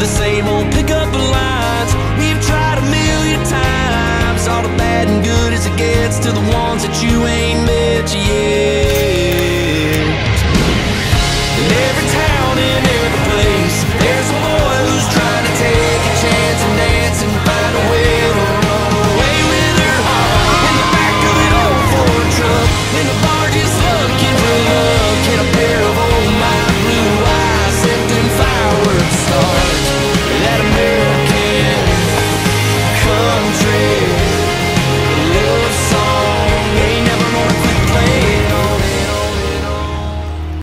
the same old pickup lines we've tried a million times. All the bad and good as it gets to the ones that you ain't met yet.